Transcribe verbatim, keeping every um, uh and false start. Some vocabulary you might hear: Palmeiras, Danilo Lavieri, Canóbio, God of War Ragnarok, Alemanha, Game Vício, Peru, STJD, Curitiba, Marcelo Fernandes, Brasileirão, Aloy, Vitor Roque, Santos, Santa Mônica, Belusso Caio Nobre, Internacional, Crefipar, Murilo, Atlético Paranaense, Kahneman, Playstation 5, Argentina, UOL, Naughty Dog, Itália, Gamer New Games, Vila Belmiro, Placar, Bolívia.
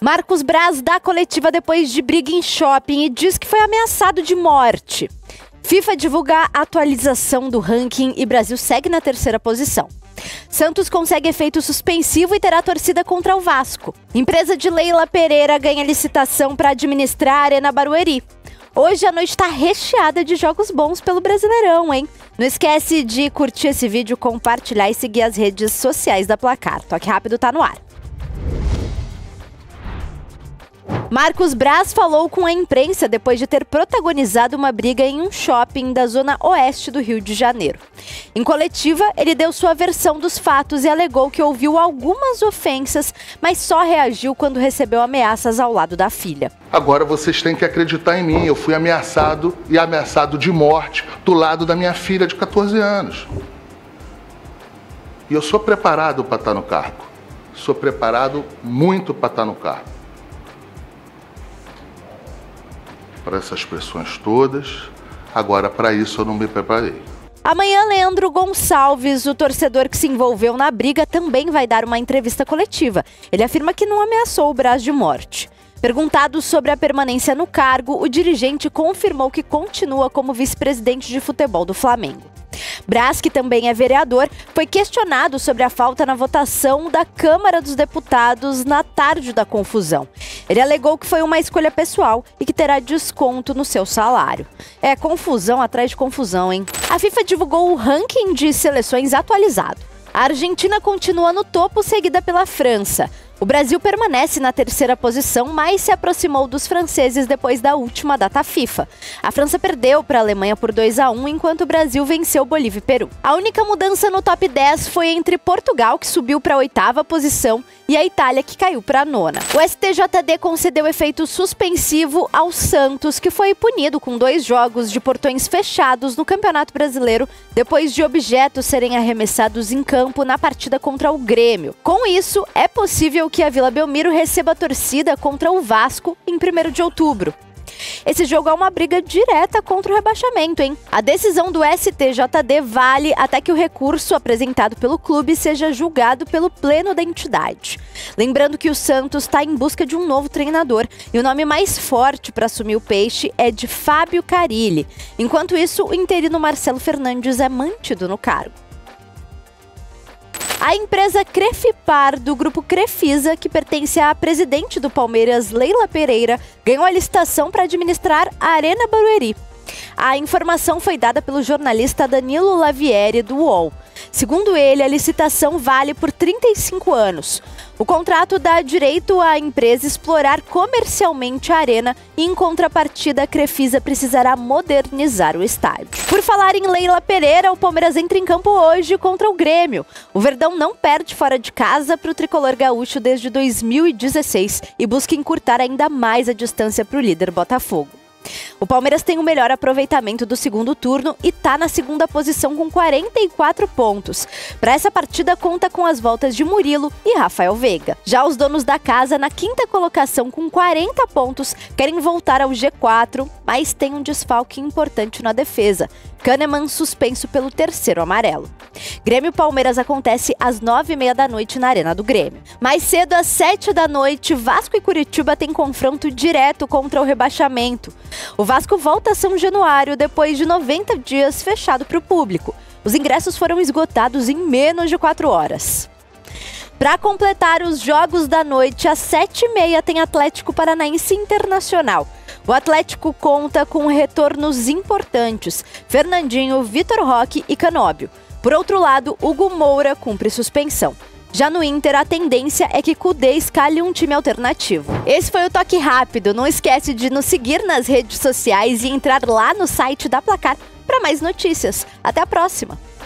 Marcos Braz dá coletiva depois de briga em shopping e diz que foi ameaçado de morte. FIFA divulga a atualização do ranking e Brasil segue na terceira posição. Santos consegue efeito suspensivo e terá torcida contra o Vasco. Empresa de Leila Pereira ganha licitação para administrar a Arena Barueri. Hoje a noite está recheada de jogos bons pelo Brasileirão, hein? Não esquece de curtir esse vídeo, compartilhar e seguir as redes sociais da Placar. Toque Rápido tá no ar. Marcos Braz falou com a imprensa depois de ter protagonizado uma briga em um shopping da zona oeste do Rio de Janeiro. Em coletiva, ele deu sua versão dos fatos e alegou que ouviu algumas ofensas, mas só reagiu quando recebeu ameaças ao lado da filha. Agora vocês têm que acreditar em mim, eu fui ameaçado e ameaçado de morte do lado da minha filha de quatorze anos. E eu sou preparado para estar no cargo, sou preparado muito para estar no cargo. Para essas pressões todas, agora para isso eu não me preparei. Amanhã, Leandro Gonçalves, o torcedor que se envolveu na briga, também vai dar uma entrevista coletiva. Ele afirma que não ameaçou o Braz de morte. Perguntado sobre a permanência no cargo, o dirigente confirmou que continua como vice-presidente de futebol do Flamengo. Braz, que também é vereador, foi questionado sobre a falta na votação da Câmara dos Deputados na tarde da confusão. Ele alegou que foi uma escolha pessoal e que terá desconto no seu salário. É confusão atrás de confusão, hein? A FIFA divulgou o ranking de seleções atualizado. A Argentina continua no topo, seguida pela França. O Brasil permanece na terceira posição, mas se aproximou dos franceses depois da última data FIFA. A França perdeu para a Alemanha por dois a um, enquanto o Brasil venceu Bolívia e Peru. A única mudança no top dez foi entre Portugal, que subiu para a oitava posição, e a Itália, que caiu para a nona. O S T J D concedeu efeito suspensivo ao Santos, que foi punido com dois jogos de portões fechados no Campeonato Brasileiro, depois de objetos serem arremessados em campo na partida contra o Grêmio. Com isso, é possível que a Vila Belmiro receba a torcida contra o Vasco em primeiro de outubro. Esse jogo é uma briga direta contra o rebaixamento, hein? A decisão do S T J D vale até que o recurso apresentado pelo clube seja julgado pelo pleno da entidade. Lembrando que o Santos está em busca de um novo treinador e o nome mais forte para assumir o peixe é de Fábio Carilli. Enquanto isso, o interino Marcelo Fernandes é mantido no cargo. A empresa Crefipar, do grupo Crefisa, que pertence à presidente do Palmeiras, Leila Pereira, ganhou a licitação para administrar a Arena Barueri. A informação foi dada pelo jornalista Danilo Lavieri, do U O L. Segundo ele, a licitação vale por trinta e cinco anos. O contrato dá direito à empresa explorar comercialmente a arena e, em contrapartida, a Crefisa precisará modernizar o estádio. Por falar em Leila Pereira, o Palmeiras entra em campo hoje contra o Grêmio. O Verdão não perde fora de casa para o tricolor gaúcho desde dois mil e dezesseis e busca encurtar ainda mais a distância para o líder Botafogo. O Palmeiras tem o melhor aproveitamento do segundo turno e está na segunda posição com quarenta e quatro pontos. Para essa partida, conta com as voltas de Murilo e Rafael Veiga. Já os donos da casa, na quinta colocação com quarenta pontos, querem voltar ao G quatro, mas tem um desfalque importante na defesa. Kahneman suspenso pelo terceiro amarelo. Grêmio Palmeiras acontece às nove e meia da noite na Arena do Grêmio. Mais cedo, às sete da noite, Vasco e Curitiba têm confronto direto contra o rebaixamento. O Vasco volta a São Januário depois de noventa dias fechado para o público. Os ingressos foram esgotados em menos de quatro horas. Para completar os jogos da noite, às sete e meia tem Atlético Paranaense Internacional. O Atlético conta com retornos importantes: Fernandinho, Vitor Roque e Canóbio. Por outro lado, Hugo Moura cumpre suspensão. Já no Inter, a tendência é que Cudê escalhe um time alternativo. Esse foi o Toque Rápido. Não esquece de nos seguir nas redes sociais e entrar lá no site da Placar para mais notícias. Até a próxima!